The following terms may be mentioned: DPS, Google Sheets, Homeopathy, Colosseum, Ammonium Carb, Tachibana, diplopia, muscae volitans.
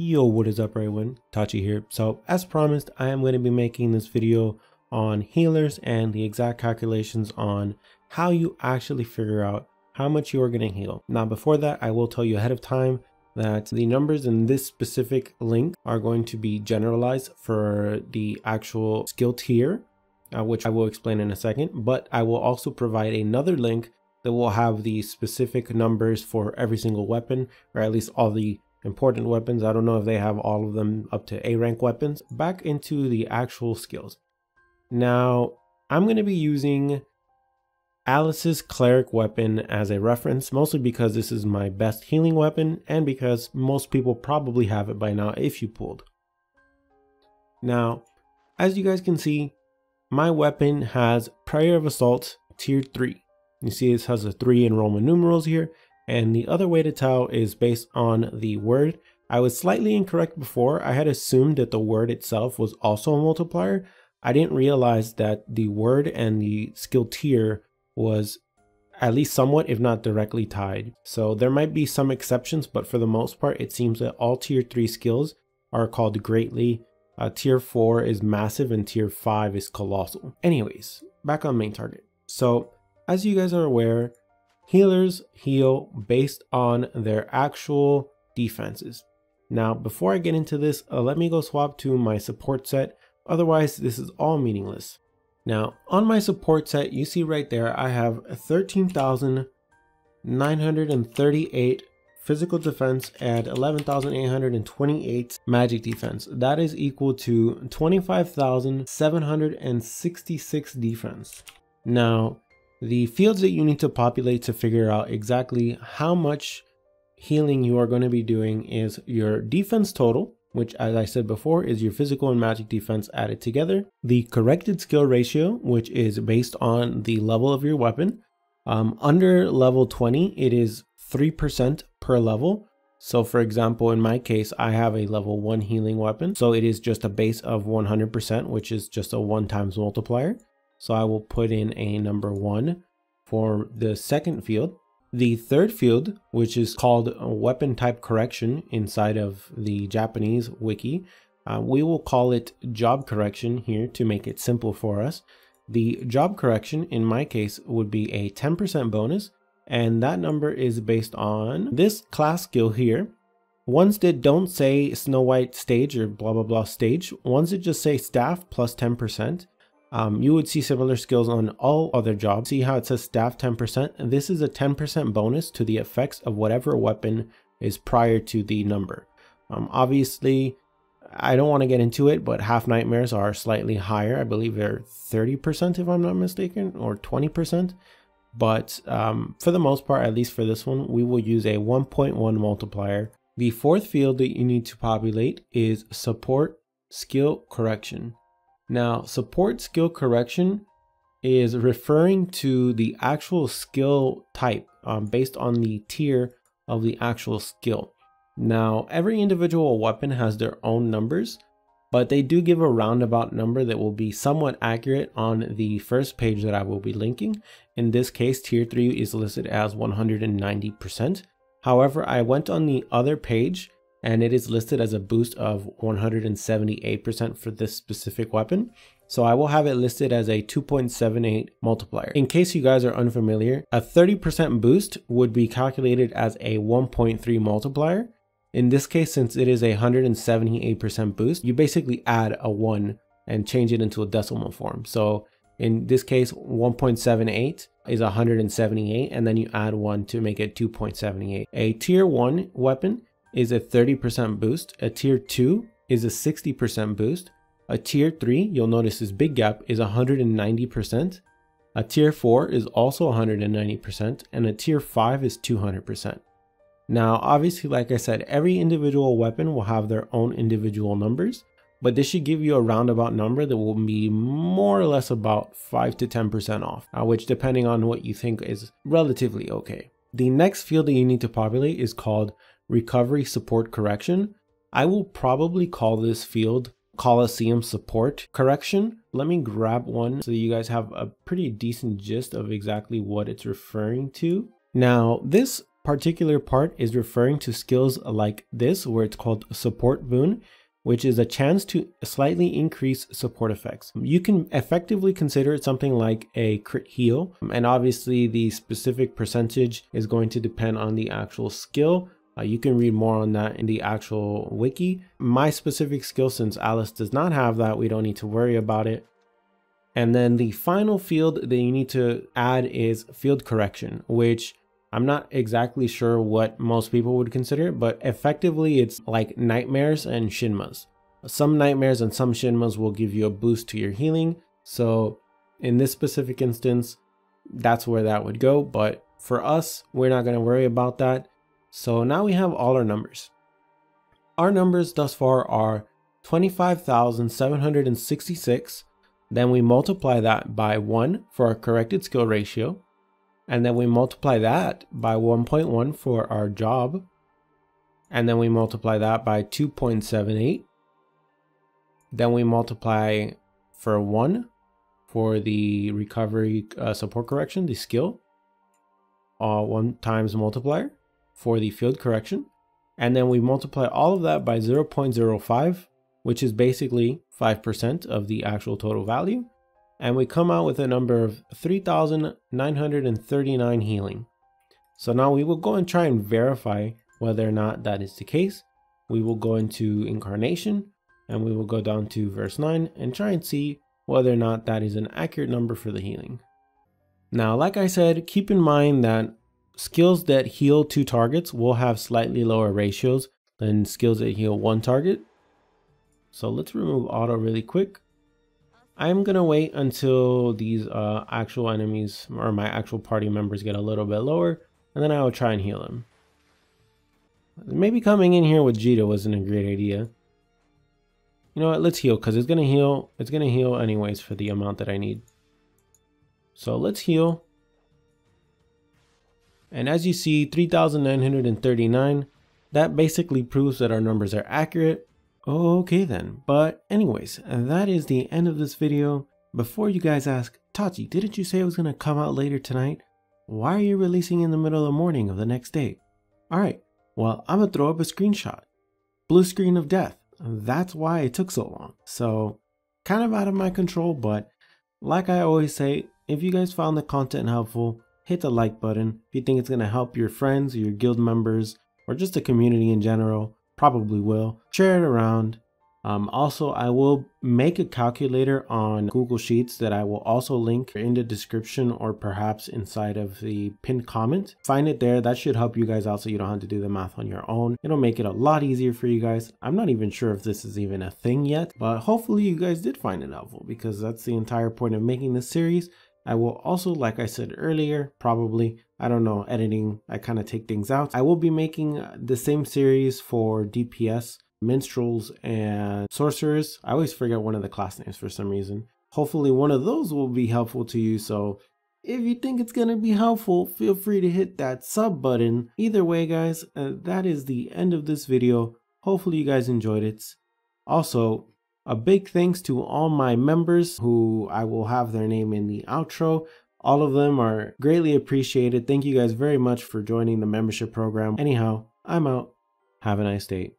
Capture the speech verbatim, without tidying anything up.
Yo, what is up everyone, Tachi here. So as promised, I am going to be making this video on healers and the exact calculations on how you actually figure out how much you are going to heal. Now before that, I will tell you ahead of time that the numbers in this specific link are going to be generalized for the actual skill tier, uh, which I will explain in a second, but I will also provide another link that will have the specific numbers for every single weapon, or at least all the important weapons. I don't know if they have all of them up to A rank weapons. Back into the actual skills. Now I'm going to be using Alice's cleric weapon as a reference, mostly because this is my best healing weapon and because most people probably have it by now if you pulled. Now as you guys can see, my weapon has Prayer of Assault tier three. You see this has a three in Roman numerals here. And the other way to tell is based on the word. I was slightly incorrect before. I had assumed that the word itself was also a multiplier. I didn't realize that the word and the skill tier was at least somewhat, if not directly tied. So there might be some exceptions, but for the most part, it seems that all tier three skills are called greatly. Uh, tier four is massive and tier five is colossal. Anyways, back on main target. So as you guys are aware, healers heal based on their actual defenses. Now, before I get into this, uh, let me go swap to my support set. Otherwise, this is all meaningless. Now, on my support set, you see right there, I have thirteen thousand nine hundred thirty-eight physical defense and eleven thousand eight hundred twenty-eight magic defense. That is equal to twenty-five thousand seven hundred sixty-six defense. Now, the fields that you need to populate to figure out exactly how much healing you are going to be doing is your defense total, which as I said before is your physical and magic defense added together, the corrected skill ratio, which is based on the level of your weapon. Um, under level twenty, it is three percent per level. So for example, in my case, I have a level one healing weapon. So it is just a base of one hundred percent, which is just a one times multiplier. So I will put in a number one for the second field. The third field, which is called weapon type correction inside of the Japanese wiki, uh, we will call it job correction here to make it simple for us. The job correction in my case would be a ten percent bonus, and that number is based on this class skill here. Ones that don't say Snow White stage or blah blah blah stage, ones that just say staff plus ten percent. Um, you would see similar skills on all other jobs. See how it says staff ten percent? This is a ten percent bonus to the effects of whatever weapon is prior to the number. Um, obviously, I don't want to get into it, but half nightmares are slightly higher. I believe they're thirty percent if I'm not mistaken, or twenty percent. But um, for the most part, at least for this one, we will use a one point one multiplier. The fourth field that you need to populate is support skill correction. Now, support skill correction is referring to the actual skill type um, based on the tier of the actual skill. Now, every individual weapon has their own numbers, but they do give a roundabout number that will be somewhat accurate on the first page that I will be linking. In this case, tier three is listed as one hundred ninety percent. However, I went on the other page and it is listed as a boost of one hundred seventy-eight percent for this specific weapon. So I will have it listed as a two point seven eight multiplier. In case you guys are unfamiliar, a thirty percent boost would be calculated as a one point three multiplier. In this case, since it is a one hundred seventy-eight percent boost, you basically add a one and change it into a decimal form. So in this case, one point seven eight is one hundred seventy-eight, and then you add one to make it two point seven eight. A tier one weapon is a thirty percent boost, a tier two is a sixty percent boost, a tier three, you'll notice this big gap, is one hundred ninety percent, a tier four is also one hundred ninety percent, and a tier five is two hundred percent. Now obviously, like I said, every individual weapon will have their own individual numbers, but this should give you a roundabout number that will be more or less about five to ten percent off, uh, which depending on what you think is relatively okay. The next field that you need to populate is called recovery support correction. I will probably call this field Coliseum support correction. Let me grab one so that you guys have a pretty decent gist of exactly what it's referring to. Now, this particular part is referring to skills like this, where it's called support boon, which is a chance to slightly increase support effects. You can effectively consider it something like a crit heal, and obviously the specific percentage is going to depend on the actual skill. Uh, you can read more on that in the actual wiki. My specific skill, since Alice does not have that, we don't need to worry about it. And then the final field that you need to add is field correction, which I'm not exactly sure what most people would consider, but effectively it's like nightmares and shinmas. Some nightmares and some shinmas will give you a boost to your healing. So in this specific instance, that's where that would go. But for us, we're not going to worry about that. So now we have all our numbers. Our numbers thus far are twenty-five thousand seven hundred sixty-six. Then we multiply that by one for our corrected skill ratio. And then we multiply that by one point one for our job. And then we multiply that by two point seven eight. Then we multiply for one for the recovery uh, support correction, the skill. Uh, one times multiplier for the field correction. And then we multiply all of that by zero point zero five, which is basically five percent of the actual total value. And we come out with a number of three thousand nine hundred thirty-nine healing. So now we will go and try and verify whether or not that is the case. We will go into incarnation and we will go down to verse nine and try and see whether or not that is an accurate number for the healing. Now, like I said, keep in mind that skills that heal two targets will have slightly lower ratios than skills that heal one target. So let's remove auto really quick. I'm going to wait until these uh, actual enemies or my actual party members get a little bit lower, and then I will try and heal them. Maybe coming in here with Jita wasn't a great idea. You know what? Let's heal, because it's going to heal. It's going to heal anyways for the amount that I need. So let's heal. And as you see, three thousand nine hundred thirty-nine. That basically proves that our numbers are accurate. Okay then, but anyways, that is the end of this video. Before you guys ask, Tachi, didn't you say it was going to come out later tonight? Why are you releasing in the middle of the morning of the next day? Alright, well, I'm going to throw up a screenshot. Blue screen of death. That's why it took so long. So, kind of out of my control, but like I always say, if you guys found the content helpful, hit the like button. If you think it's going to help your friends, your guild members, or just the community in general, probably will share it around. Um, also, I will make a calculator on Google Sheets that I will also link in the description or perhaps inside of the pinned comment. Find it there. That should help you guys out so you don't have to do the math on your own. It'll make it a lot easier for you guys. I'm not even sure if this is even a thing yet, but hopefully you guys did find it helpful because that's the entire point of making this series. I will also, like I said earlier, probably, I don't know, editing, I kind of take things out. I will be making the same series for D P S, minstrels, and sorcerers. I always forget one of the class names for some reason. Hopefully one of those will be helpful to you. So if you think it's going to be helpful, feel free to hit that sub button. Either way, guys, uh, that is the end of this video. Hopefully you guys enjoyed it. Also, a big thanks to all my members who I will have their name in the outro. All of them are greatly appreciated. Thank you guys very much for joining the membership program. Anyhow, I'm out. Have a nice day.